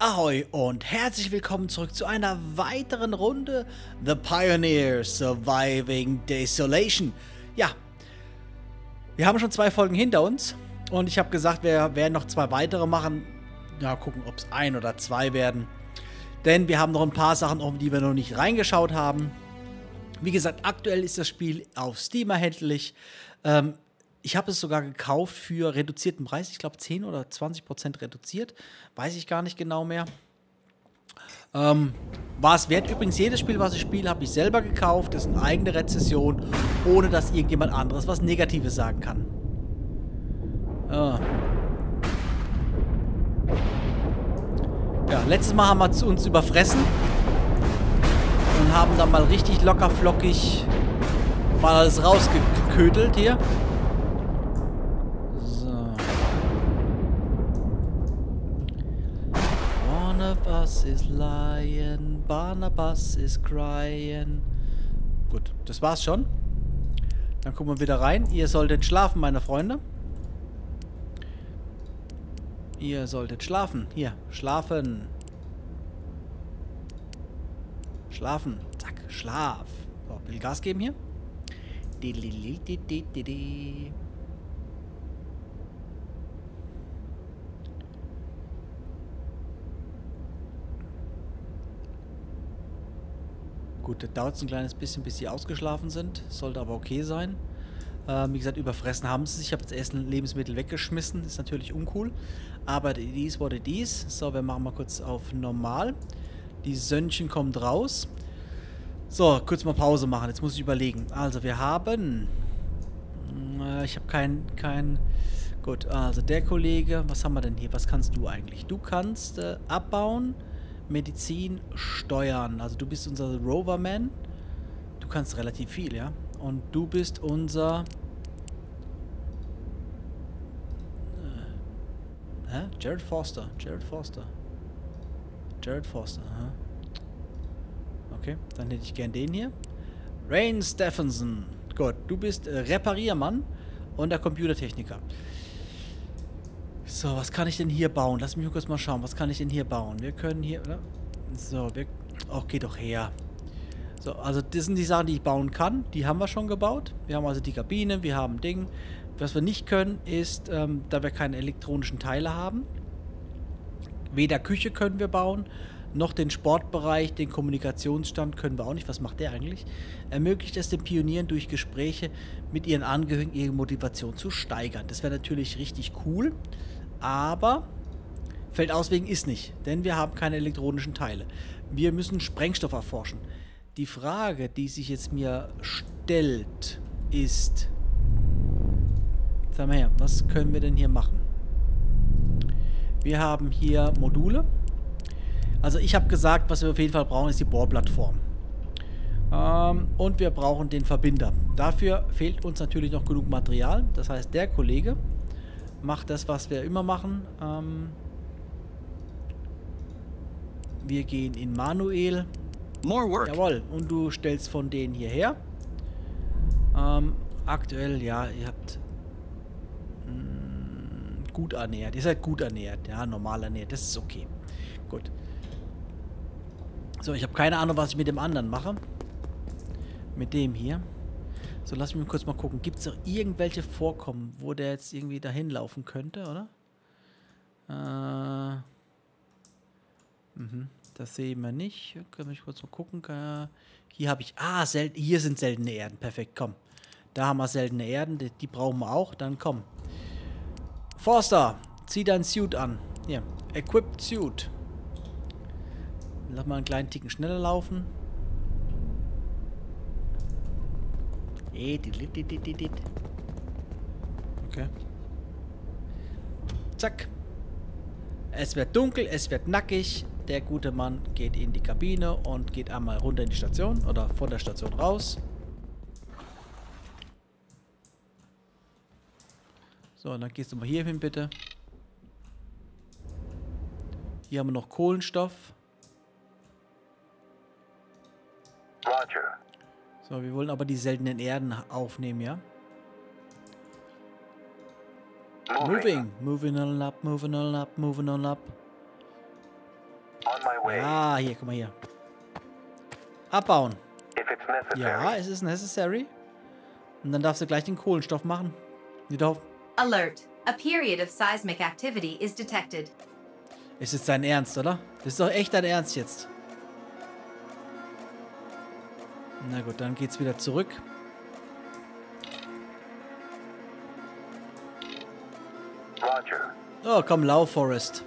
Ahoi und herzlich willkommen zurück zu einer weiteren Runde The Pioneers: Surviving Desolation. Ja, wir haben schon 2 Folgen hinter uns und ich habe gesagt, wir werden noch 2 weitere machen. Ja, gucken, ob es 1 oder 2 werden. Denn wir haben noch ein paar Sachen offen, die wir noch nicht reingeschaut haben. Wie gesagt, aktuell ist das Spiel auf Steam erhältlich. Ich habe es sogar gekauft für reduzierten Preis. Ich glaube, 10 oder 20% reduziert. Weiß ich gar nicht genau mehr. War es wert. Übrigens, jedes Spiel, was ich spiele, habe ich selber gekauft. Das ist eine eigene Rezession, ohne dass irgendjemand anderes was Negatives sagen kann. Ja, letztes Mal haben wir uns überfressen. Und haben dann mal richtig locker flockig mal alles rausgeködelt hier. Barnabas is lying, Barnabas is crying. Gut, das war's schon. Dann gucken wir wieder rein. Ihr solltet schlafen, meine Freunde. Ihr solltet schlafen. Hier, schlafen. Schlafen. Zack, schlaf. So, ein bisschen Gas geben hier. Gut, das dauert ein kleines bisschen, bis sie ausgeschlafen sind. Sollte aber okay sein. Wie gesagt, überfressen haben sie sich. Ich habe das Essen, Lebensmittel weggeschmissen. Ist natürlich uncool. Aber dies wurde dies. So, wir machen mal kurz auf normal. Die Sönnchen kommt raus. So, kurz mal Pause machen. Jetzt muss ich überlegen. Also, wir haben... ich habe kein... Gut, also der Kollege... Was haben wir denn hier? Was kannst du eigentlich? Du kannst abbauen... Medizin steuern. Also du bist unser Roverman. Du kannst relativ viel, ja. Und du bist unser... Jared Forster. Jared Forster. Jared Forster, aha. Okay, dann hätte ich gern den hier. Rain Stephenson. Gut, du bist Repariermann und der Computertechniker. So, was kann ich denn hier bauen? Lass mich kurz mal schauen. Was kann ich denn hier bauen? Wir können hier... Oder? So, wir... Oh, geh doch her. So, also das sind die Sachen, die ich bauen kann. Die haben wir schon gebaut. Wir haben also die Kabine, wir haben Ding. Was wir nicht können, ist, da wir keine elektronischen Teile haben. Weder Küche können wir bauen, noch den Sportbereich, den Kommunikationsstand können wir auch nicht. Was macht der eigentlich? Ermöglicht es den Pionieren durch Gespräche mit ihren Angehörigen, ihre Motivation zu steigern. Das wäre natürlich richtig cool. Aber fällt aus wegen ist nicht, denn wir haben keine elektronischen Teile. Wir müssen Sprengstoff erforschen. Die Frage, die sich jetzt mir stellt, ist... Sag mal her, was können wir denn hier machen? Wir haben hier Module. Also ich habe gesagt, was wir auf jeden Fall brauchen, ist die Bohr-Plattform. Und wir brauchen den Verbinder. Dafür fehlt uns natürlich noch genug Material. Das heißt, der Kollege... macht das, was wir immer machen. Wir gehen in manuell. More work. Jawohl. Und du stellst von denen hierher. Aktuell, ja, ihr habt gut ernährt. Ihr seid gut ernährt. Ja, normal ernährt. Das ist okay. Gut. So, ich habe keine Ahnung, was ich mit dem anderen mache. Mit dem hier. So, lass mich kurz mal gucken. Gibt es noch irgendwelche Vorkommen, wo der jetzt irgendwie dahin laufen könnte, oder? Das sehen wir nicht. Können wir kurz mal gucken. Hier habe ich... Ah, hier sind seltene Erden. Perfekt, komm. Da haben wir seltene Erden. Die brauchen wir auch. Dann komm. Forster, zieh dein Suit an. Hier. Equipped Suit. Lass mal einen kleinen Ticken schneller laufen. Okay. Zack. Es wird dunkel, es wird nackig. Der gute Mann geht in die Kabine und geht einmal runter in die Station oder von der Station raus. So, und dann gehst du mal hier hin, bitte. Hier haben wir noch Kohlenstoff. Roger. So, wir wollen aber die seltenen Erden aufnehmen, ja? Moving on up, moving on up, moving on up. Ah, hier, guck mal hier. Abbauen. Ja, es ist necessary. Und dann darfst du gleich den Kohlenstoff machen. Alert. A period of seismic activity is detected. Ist jetzt dein Ernst, oder? Das ist doch echt dein Ernst jetzt. Na gut, dann geht's wieder zurück. Roger. Oh, komm, lauf, Forrest.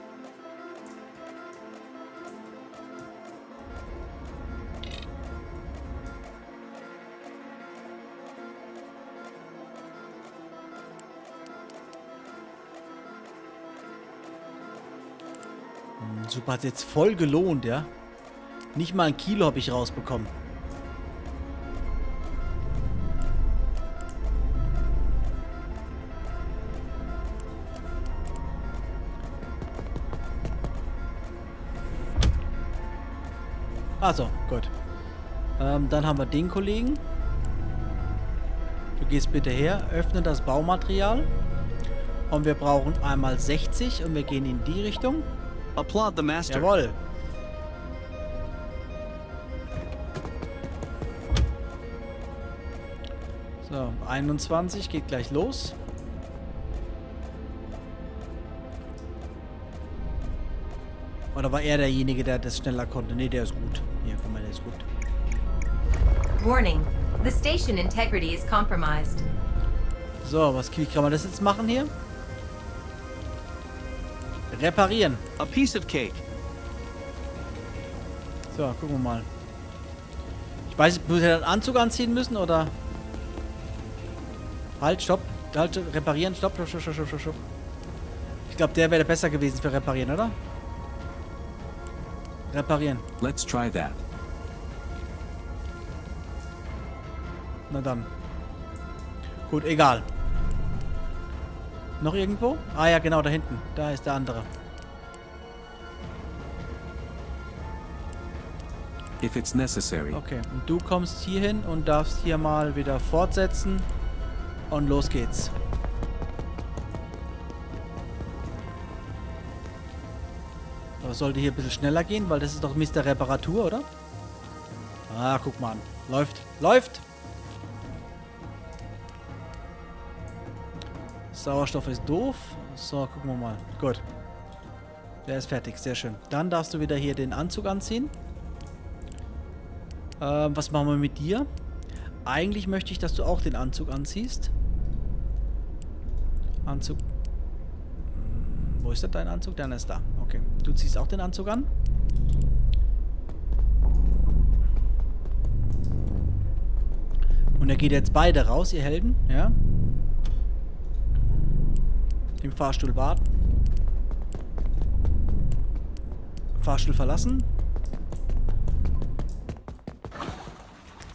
Super, hat jetzt voll gelohnt, ja. Nicht mal ein Kilo habe ich rausbekommen. Also, gut. Dann haben wir den Kollegen. Du gehst bitte her, öffne das Baumaterial. Und wir brauchen einmal 60 und wir gehen in die Richtung. Applaud the master. Jawohl. So, 21 geht gleich los. Oder war er derjenige, der das schneller konnte? Ne, der ist gut. Hier, guck mal, der ist gut. Warning. The station integrity is compromised. So, was kann man das jetzt machen hier? Reparieren. A piece of cake. So, gucken wir mal. Ich weiß nicht, würde er einen Anzug anziehen müssen oder? Halt, stopp. Halt, reparieren. Stopp, stopp, stopp, stopp, stopp, stopp. Ich glaube, der wäre besser gewesen für reparieren, oder? Reparieren. Let's try that. Na dann. Gut, egal. Noch irgendwo? Ah ja, genau, da hinten. Da ist der andere. If it's necessary. Okay, und du kommst hier hin und darfst hier mal wieder fortsetzen. Und los geht's. Das sollte hier ein bisschen schneller gehen, weil das ist doch Mr. Reparatur, oder? Ah, guck mal an. Läuft. Läuft! Sauerstoff ist doof. So, gucken wir mal. Gut. Der ist fertig. Sehr schön. Dann darfst du wieder hier den Anzug anziehen. Was machen wir mit dir? Eigentlich möchte ich, dass du auch den Anzug anziehst. Anzug. Wo ist denn dein Anzug? Deiner ist da. Okay. Du ziehst auch den Anzug an. Und da geht jetzt beide raus, ihr Helden. Ja. Im Fahrstuhl warten. Fahrstuhl verlassen.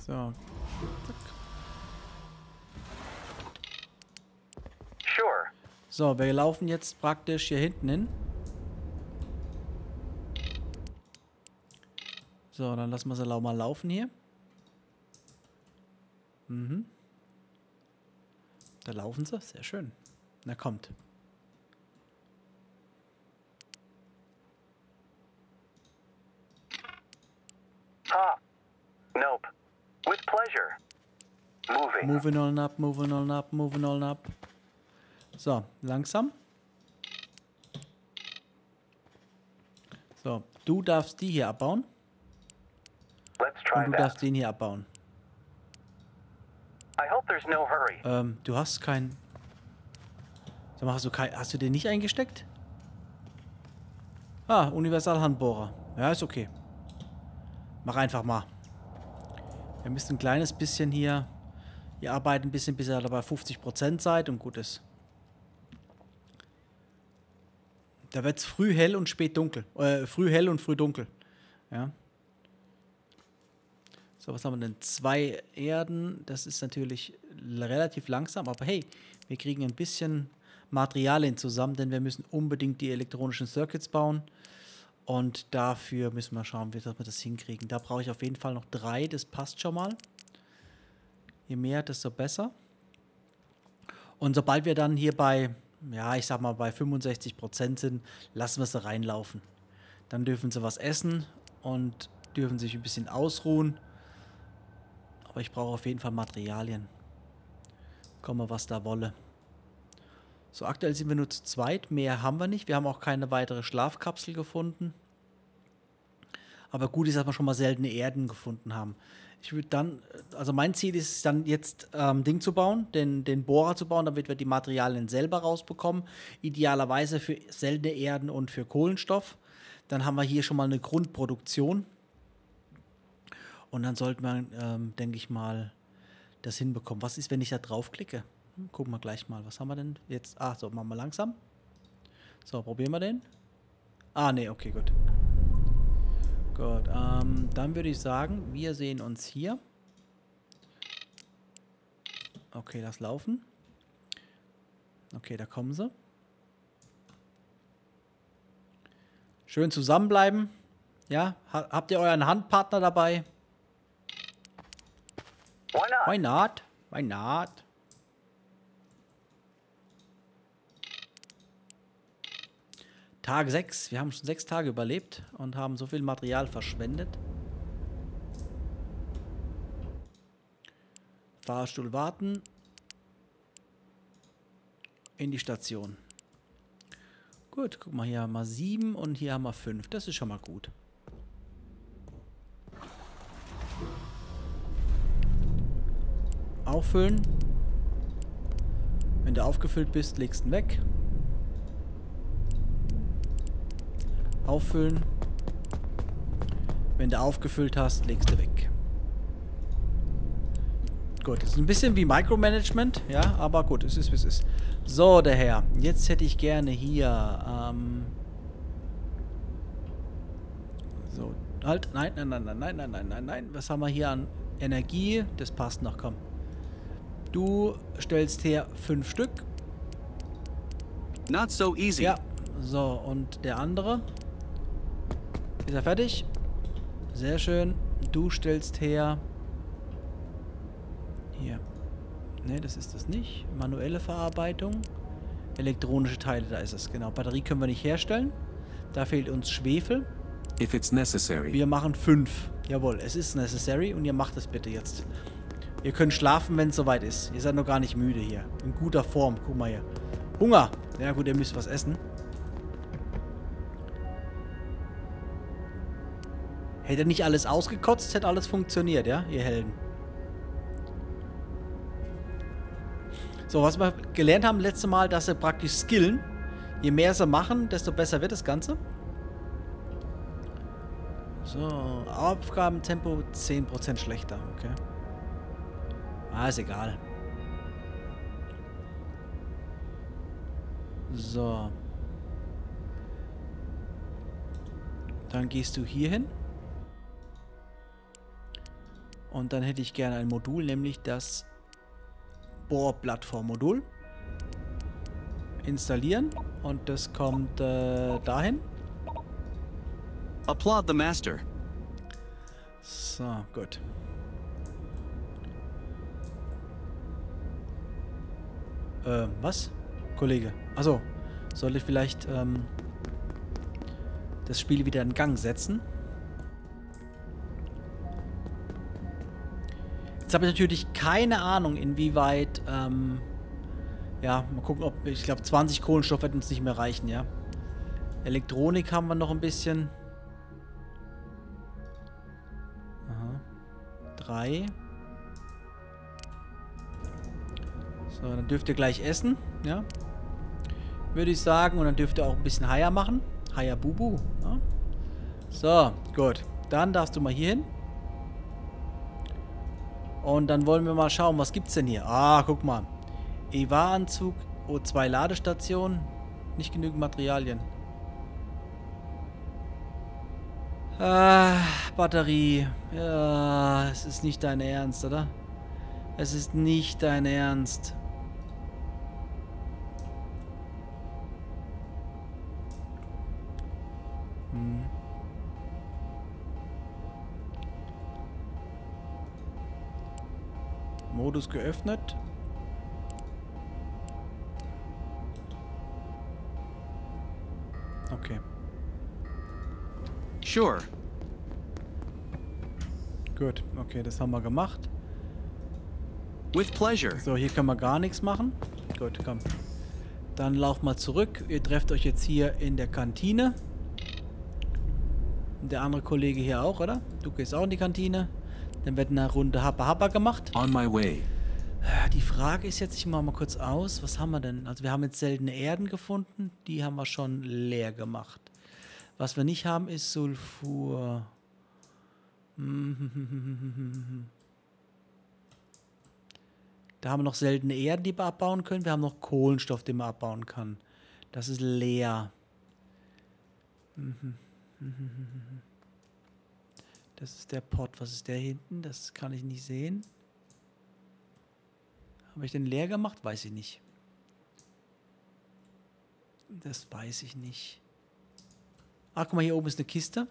So. Sure. So, wir laufen jetzt praktisch hier hinten hin. So, dann lassen wir sie mal laufen hier. Mhm. Da laufen sie. Sehr schön. Na, kommt. Nope. With pleasure. Moving on up, moving on up, moving on up. So, langsam. So, du darfst die hier abbauen. Let's try und du darfst den hier abbauen. I hope there's no hurry. Du hast keinen. Sag mal, hast du den nicht eingesteckt? Ah, Universalhandbohrer. Ja, ist okay. Mach einfach mal. Wir müssen ein kleines bisschen hier. Ihr arbeitet ein bisschen, bis ihr dabei 50% seid und gut ist. Da wird es früh hell und spät dunkel. Früh hell und früh dunkel. Ja. So, was haben wir denn? 2 Erden. Das ist natürlich relativ langsam, aber hey, wir kriegen ein bisschen Materialien zusammen, denn wir müssen unbedingt die elektronischen Circuits bauen. Und dafür müssen wir schauen, wie wir das hinkriegen. Da brauche ich auf jeden Fall noch 3, das passt schon mal. Je mehr, desto besser. Und sobald wir dann hier bei, ja, ich sag mal, bei 65% sind, lassen wir es reinlaufen. Dann dürfen sie was essen und dürfen sich ein bisschen ausruhen. Aber ich brauche auf jeden Fall Materialien. Komme, was da wolle. So, aktuell sind wir nur zu zweit. Mehr haben wir nicht. Wir haben auch keine weitere Schlafkapsel gefunden. Aber gut ist, dass wir schon mal seltene Erden gefunden haben. Ich würde dann, also mein Ziel ist dann jetzt Ding zu bauen, den Bohrer zu bauen, damit wir die Materialien selber rausbekommen. Idealerweise für seltene Erden und für Kohlenstoff. Dann haben wir hier schon mal eine Grundproduktion. Und dann sollte man, denke ich mal, das hinbekommen. Was ist, wenn ich da draufklicke? Gucken wir gleich mal. Was haben wir denn jetzt? Ach so, machen wir langsam. So, probieren wir den. Ah, nee, okay, gut. Gut, dann würde ich sagen, wir sehen uns hier. Okay, lass laufen. Okay, da kommen sie. Schön zusammenbleiben. Ja, habt ihr euren Handpartner dabei? Why not? Why not? Tag 6. Wir haben schon 6 Tage überlebt und haben so viel Material verschwendet. Fahrstuhl warten. In die Station. Gut, guck mal, hier haben wir 7 und hier haben wir 5. Das ist schon mal gut. Auffüllen. Wenn du aufgefüllt bist, legst du ihn weg. Auffüllen. Wenn du aufgefüllt hast, legst du weg. Gut, das ist ein bisschen wie Micromanagement, ja, aber gut, es ist, wie es ist. So, der Herr, jetzt hätte ich gerne hier, so, halt, nein, nein, nein, nein, nein, nein, nein, nein, nein, was haben wir hier an Energie? Das passt noch, komm. Du stellst her 5 Stück. Not so easy. Ja, so, und der andere? Ist er fertig? Sehr schön. Du stellst her... Hier. Ne, das ist das nicht. Manuelle Verarbeitung. Elektronische Teile, da ist es. Genau, Batterie können wir nicht herstellen. Da fehlt uns Schwefel. If it's necessary. Wir machen 5. Jawohl, es ist necessary und ihr macht es bitte jetzt. Ihr könnt schlafen, wenn es soweit ist. Ihr seid noch gar nicht müde hier. In guter Form. Guck mal hier. Hunger. Ja gut, ihr müsst was essen. Hätte nicht alles ausgekotzt, hätte alles funktioniert, ja? Ihr Helden. So, was wir gelernt haben letztes Mal, dass sie praktisch skillen. Je mehr sie machen, desto besser wird das Ganze. So, Aufgabentempo 10% schlechter, okay. Ah, ist egal. So. Dann gehst du hier hin. Und dann hätte ich gerne ein Modul, nämlich das Bohr-Plattform-Modul. Installieren. Und das kommt dahin. Applaud the Master. So, gut. Was? Kollege. Achso, soll ich vielleicht das Spiel wieder in Gang setzen? Jetzt habe ich natürlich keine Ahnung, inwieweit, ja, mal gucken, ob, ich glaube, 20 Kohlenstoff wird uns nicht mehr reichen, ja. Elektronik haben wir noch ein bisschen. Aha. 3. So, dann dürft ihr gleich essen, ja. Würde ich sagen, und dann dürft ihr auch ein bisschen Haya machen. Haya Bubu, ja. So, gut. Dann darfst du mal hier hin. Und dann wollen wir mal schauen, was gibt's denn hier? Ah, guck mal. EVA-Anzug, O2 Ladestation, nicht genügend Materialien. Ah, Batterie. Ja, es ist nicht dein Ernst, oder? Es ist nicht dein Ernst. Hm. Modus geöffnet. Okay. Sure. Gut, okay, das haben wir gemacht. With pleasure. So, hier können wir gar nichts machen. Gut, komm. Dann lauft mal zurück. Ihr trefft euch jetzt hier in der Kantine. Der andere Kollege hier auch, oder? Du gehst auch in die Kantine. Dann wird eine Runde Happa-Happa gemacht. On my way. Die Frage ist jetzt, ich mache mal kurz aus, was haben wir denn? Also wir haben jetzt seltene Erden gefunden, die haben wir schon leer gemacht. Was wir nicht haben, ist Sulfur. Da haben wir noch seltene Erden, die wir abbauen können. Wir haben noch Kohlenstoff, den man abbauen kann. Das ist leer. Das ist der Pot. Was ist der hinten? Das kann ich nicht sehen. Habe ich den leer gemacht? Weiß ich nicht. Das weiß ich nicht. Ach, guck mal, hier oben ist eine Kiste.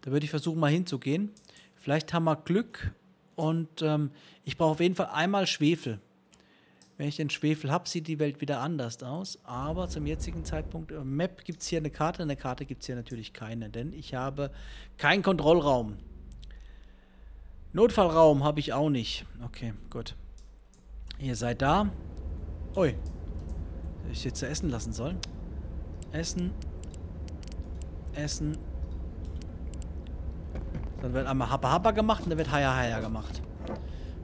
Da würde ich versuchen, mal hinzugehen. Vielleicht haben wir Glück. Und ich brauche auf jeden Fall einmal Schwefel. Wenn ich den Schwefel habe, sieht die Welt wieder anders aus. Aber zum jetzigen Zeitpunkt, Map gibt es hier eine Karte. Eine Karte gibt es hier natürlich keine, denn ich habe keinen Kontrollraum. Notfallraum habe ich auch nicht. Okay, gut. Ihr seid da. Ui. Hätte ich jetzt zu essen lassen sollen. Essen. Essen. Dann wird einmal Happa Happa gemacht und dann wird Haya Haya gemacht.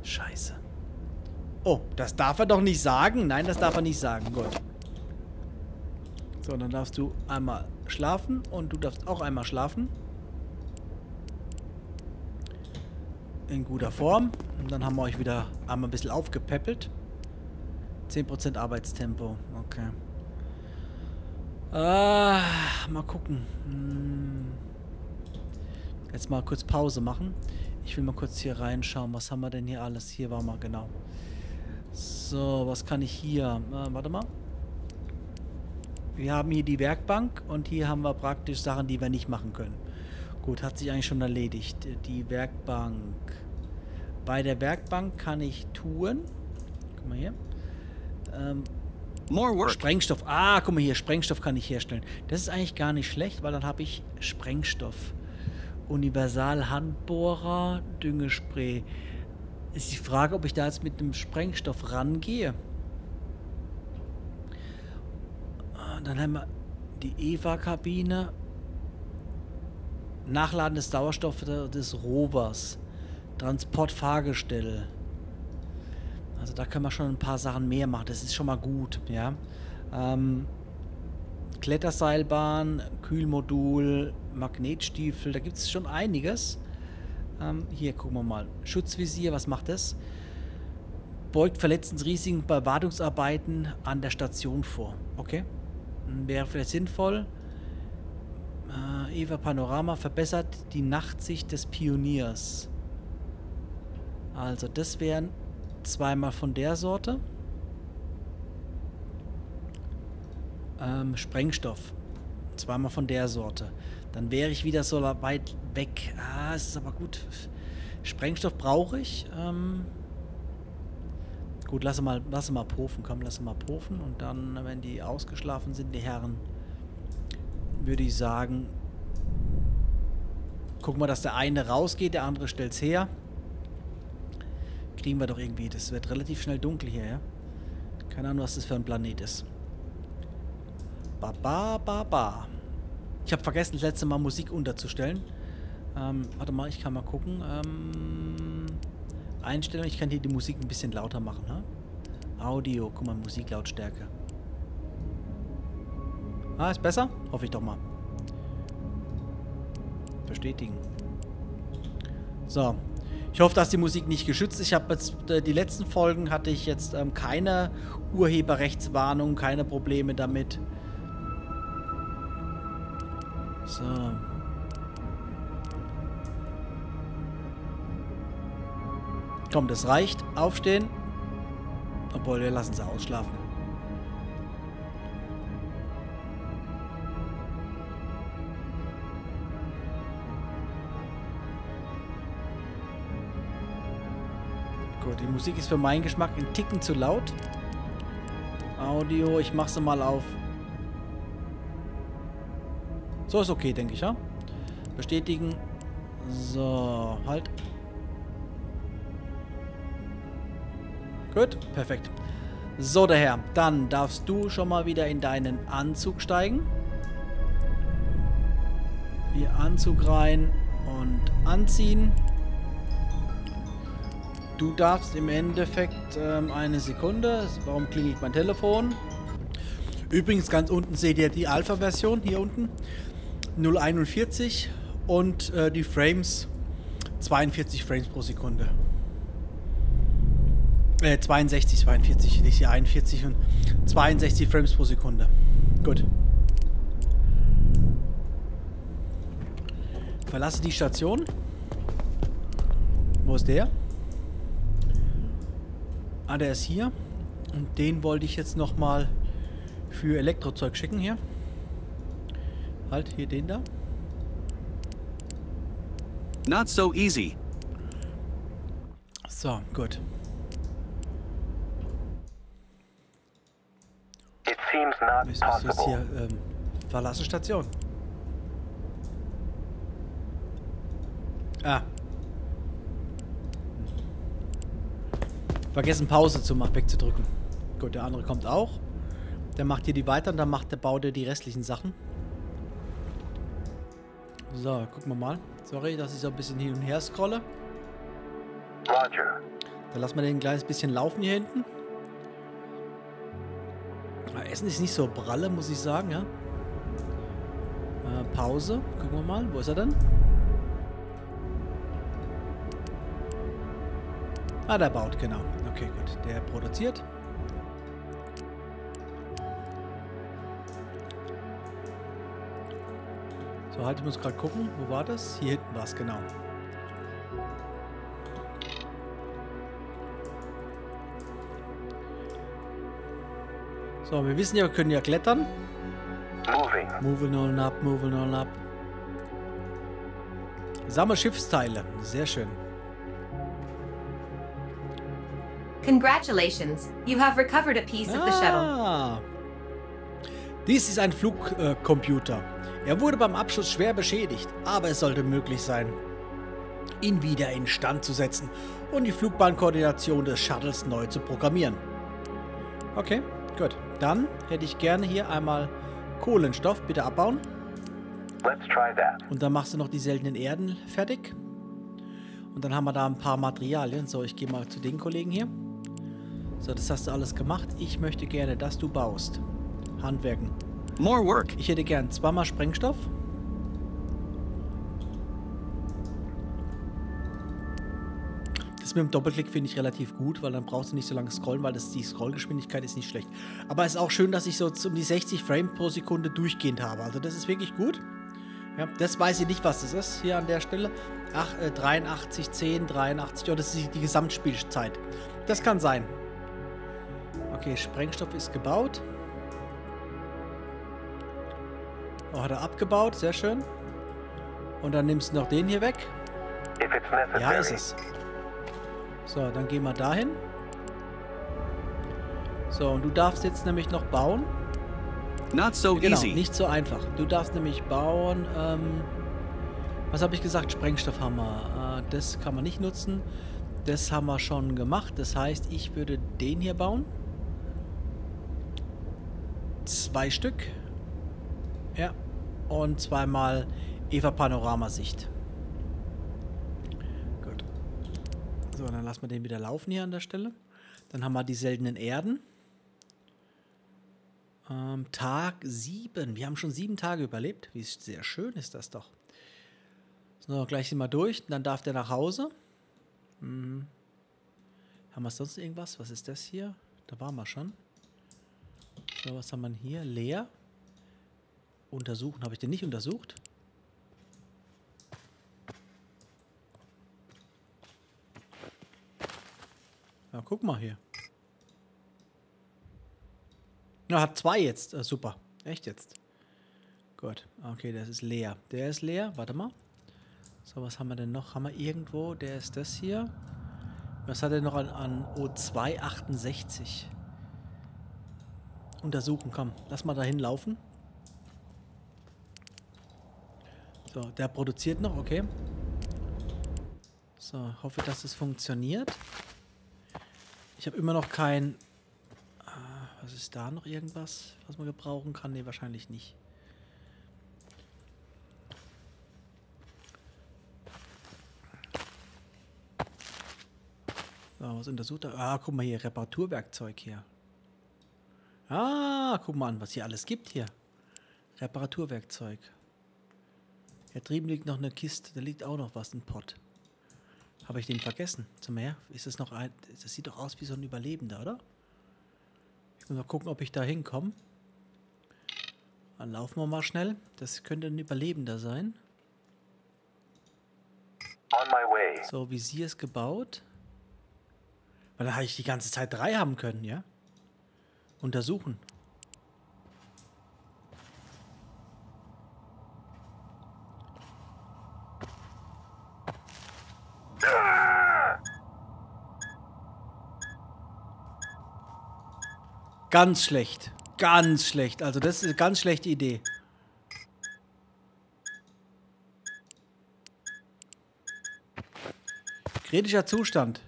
Scheiße. Oh, das darf er doch nicht sagen. Nein, das darf er nicht sagen. Gut. So, dann darfst du einmal schlafen und du darfst auch einmal schlafen. In guter Form. Und dann haben wir euch wieder einmal ein bisschen aufgepäppelt. 10% Arbeitstempo. Okay. Mal gucken. Jetzt mal kurz Pause machen. Ich will mal kurz hier reinschauen. Was haben wir denn hier alles? Hier war mal, genau. So, was kann ich hier? Warte mal. Wir haben hier die Werkbank und hier haben wir praktisch Sachen, die wir nicht machen können. Gut, hat sich eigentlich schon erledigt. Die Werkbank. Bei der Werkbank kann ich Touren. Guck mal hier. More work. Sprengstoff. Ah, guck mal hier. Sprengstoff kann ich herstellen. Das ist eigentlich gar nicht schlecht, weil dann habe ich Sprengstoff. Universalhandbohrer, Düngespray. Ist die Frage, ob ich da jetzt mit dem Sprengstoff rangehe. Dann haben wir die EVA-Kabine. Nachladen des Sauerstoff des Rovers. Transportfahrgestell. Also da können wir schon ein paar Sachen mehr machen. Das ist schon mal gut, ja. Kletterseilbahn, Kühlmodul, Magnetstiefel, da gibt es schon einiges. Hier gucken wir mal. Schutzvisier, was macht das? Beugt Verletzungsrisiken bei Wartungsarbeiten an der Station vor. Okay. Wäre vielleicht sinnvoll. Eva Panorama verbessert die Nachtsicht des Pioniers. Also das wären zweimal von der Sorte. Sprengstoff. Zweimal von der Sorte. Dann wäre ich wieder so weit weg. Ah, es ist aber gut. Sprengstoff brauche ich. Gut, lass mal pofen. Komm, lass mal pofen. Und dann, wenn die ausgeschlafen sind, die Herren, würde ich sagen, gucken wir, dass der eine rausgeht, der andere stellt es her. Kriegen wir doch irgendwie. Das wird relativ schnell dunkel hier, ja? Keine Ahnung, was das für ein Planet ist. Ba, ba, ba, ba. Ich habe vergessen, das letzte Mal Musik unterzustellen. Warte mal, ich kann mal gucken. Einstellung, ich kann hier die Musik ein bisschen lauter machen. Ne? Audio, guck mal, Musiklautstärke. Ah, ist besser? Hoffe ich doch mal. Bestätigen. So. Ich hoffe, dass die Musik nicht geschützt ist. Ich habe jetzt die letzten Folgen hatte ich jetzt keine Urheberrechtswarnung, keine Probleme damit. So. Komm, das reicht. Aufstehen. Obwohl, wir lassen sie ausschlafen. Gut, die Musik ist für meinen Geschmack ein Ticken zu laut. Audio, ich mache sie mal auf So ist okay, denke ich, ja? Bestätigen. So, halt. Gut, perfekt. So, der Herr, dann darfst du schon mal wieder in deinen Anzug steigen. Hier Anzug rein und anziehen. Du darfst im Endeffekt eine Sekunde. Warum klingelt mein Telefon? Übrigens, ganz unten seht ihr die Alpha-Version, hier unten. 0,41 und die Frames 42 Frames pro Sekunde. 42, nicht hier 41 und 62 Frames pro Sekunde. Gut. Verlasse die Station. Wo ist der? Ah, der ist hier. Und den wollte ich jetzt nochmal für Elektrozeug schicken hier. Halt, hier den da. Not so easy. So, gut. Ist das jetzt hier? Verlasse Station. Ah. Vergessen Pause zu machen, wegzudrücken. Gut, der andere kommt auch. Der macht hier die weiter und dann baut er die restlichen Sachen. So, gucken wir mal. Sorry, dass ich so ein bisschen hin und her scrolle. Roger. Dann lassen wir den ein kleines bisschen laufen hier hinten. Essen ist nicht so pralle, muss ich sagen, ja. Pause. Gucken wir mal. Wo ist er denn? Ah, der baut, genau. Okay, gut. Der produziert. So, halt, ich muss gerade gucken. Wo war das? Hier hinten war es, genau. So, wir wissen ja, wir können ja klettern. Moving. Moving on up, moving on up. Sammel Schiffsteile. Sehr schön. Congratulations. You have recovered a piece of the shuttle. Dies ist ein Flugcomputer. Er wurde beim Abschuss schwer beschädigt, aber es sollte möglich sein, ihn wieder instand zu setzen und die Flugbahnkoordination des Shuttles neu zu programmieren. Okay. Gut, dann hätte ich gerne hier einmal Kohlenstoff. Bitte abbauen. Let's try that. Und dann machst du noch die seltenen Erden fertig. Und dann haben wir da ein paar Materialien. So, ich gehe mal zu den Kollegen hier. So, das hast du alles gemacht. Ich möchte gerne, dass du baust. Handwerken. More work. Ich hätte gern zweimal Sprengstoff. Mit dem Doppelklick finde ich relativ gut, weil dann brauchst du nicht so lange scrollen, weil die Scrollgeschwindigkeit ist nicht schlecht. Aber es ist auch schön, dass ich so um die 60 Frames pro Sekunde durchgehend habe. Also das ist wirklich gut. Ja, das weiß ich nicht, was das ist hier an der Stelle. Ach, 83, 10, 83, oh, das ist die Gesamtspielzeit. Das kann sein. Okay, Sprengstoff ist gebaut. Oh, hat er abgebaut, sehr schön. Und dann nimmst du noch den hier weg. Ja, ist es. So, dann gehen wir dahin. So, und du darfst jetzt nämlich noch bauen. Not so easy. Nicht so einfach. Du darfst nämlich bauen. Was habe ich gesagt? Sprengstoffhammer. Das kann man nicht nutzen. Das haben wir schon gemacht. Das heißt, ich würde den hier bauen. 2 Stück. Ja. Und zweimal Eva Panorama Sicht. So, dann lassen wir den wieder laufen hier an der Stelle. Dann haben wir die seltenen Erden. Tag 7. Wir haben schon 7 Tage überlebt. Wie sehr schön ist das doch. So, gleich sind wir durch. Dann darf der nach Hause. Mhm. Haben wir sonst irgendwas? Was ist das hier? Da waren wir schon. So, was haben wir hier? Leer. Untersuchen. Habe ich den nicht untersucht? Ja, guck mal hier. Na, hat 2 jetzt. Super. Echt jetzt. Gut. Okay, das ist leer. Der ist leer. Warte mal. So, was haben wir denn noch? Haben wir irgendwo? Der ist das hier. Was hat er noch an O2? 68. Untersuchen. Komm, lass mal dahin laufen. So, der produziert noch, okay. So, hoffe, dass es funktioniert. Ich habe immer noch kein... was ist da noch irgendwas, was man gebrauchen kann? Ne, wahrscheinlich nicht. So, was untersucht er? Ah, guck mal hier, Reparaturwerkzeug hier. Ah, guck mal an, was hier alles gibt hier. Reparaturwerkzeug. Da drüben liegt noch eine Kiste, da liegt auch noch was, ein Pott. Habe ich den vergessen? Zum her, ist das noch ein... Das sieht doch aus wie so ein Überlebender, oder? Ich muss mal gucken, ob ich da hinkomme. Dann laufen wir mal schnell. Das könnte ein Überlebender sein. On my way. So, Visier ist gebaut. Weil da habe ich die ganze Zeit 3 haben können, ja? Untersuchen. Ganz schlecht. Ganz schlecht. Also das ist eine ganz schlechte Idee. Kritischer Zustand.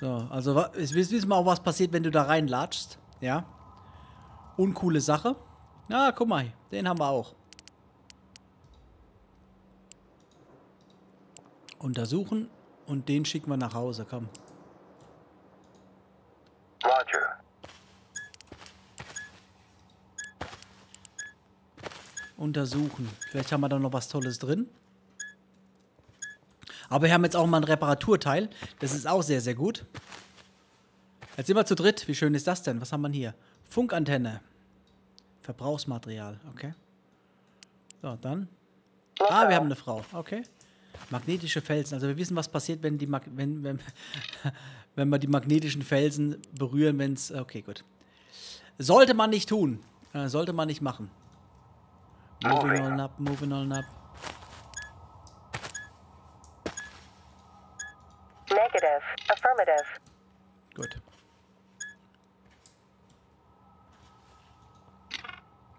So, also jetzt wissen wir auch, was passiert, wenn du da reinlatschst. Ja. Uncoole Sache. Na, guck mal, den haben wir auch. Untersuchen. Und den schicken wir nach Hause, komm. Roger. Untersuchen. Vielleicht haben wir da noch was Tolles drin. Aber wir haben jetzt auch mal ein Reparaturteil. Das ist auch sehr, sehr gut. Jetzt sind wir zu dritt. Wie schön ist das denn? Was haben wir hier? Funkantenne. Verbrauchsmaterial, okay. So, dann. Ah, wir haben eine Frau, okay. Magnetische Felsen. Also wir wissen, was passiert, wenn, wenn wir die magnetischen Felsen berühren, wenn es... Okay, gut. Sollte man nicht tun. Sollte man nicht machen. Moving on up, moving on up. Negative, affirmative. Gut.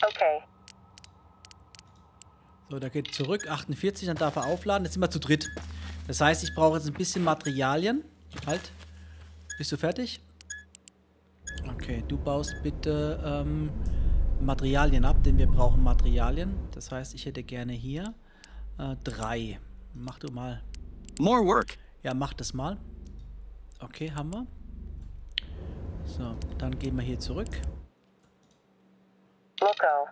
Okay. So, da geht zurück, 48, dann darf er aufladen. Jetzt sind wir zu dritt. Das heißt, ich brauche jetzt ein bisschen Materialien. Halt. Bist du fertig? Okay, du baust bitte Materialien ab, denn wir brauchen Materialien. Das heißt, ich hätte gerne hier 3. Mach du mal. More work. Ja, mach das mal. Okay, haben wir. So, dann gehen wir hier zurück. Local.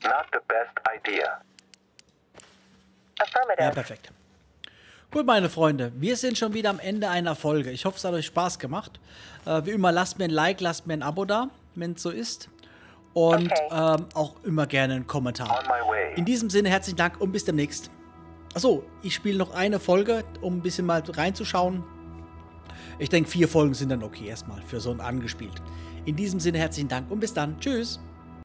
Not the best idea. Ja, perfekt. Gut, meine Freunde, wir sind schon wieder am Ende einer Folge. Ich hoffe, es hat euch Spaß gemacht. Wie immer, lasst mir ein Like, lasst mir ein Abo da, wenn es so ist. Und okay. Auch immer gerne einen Kommentar. In diesem Sinne, herzlichen Dank und bis demnächst. Achso, ich spiele noch eine Folge, um ein bisschen mal reinzuschauen. Ich denke, 4 Folgen sind dann okay erstmal für so ein angespielt. In diesem Sinne, herzlichen Dank und bis dann. Tschüss.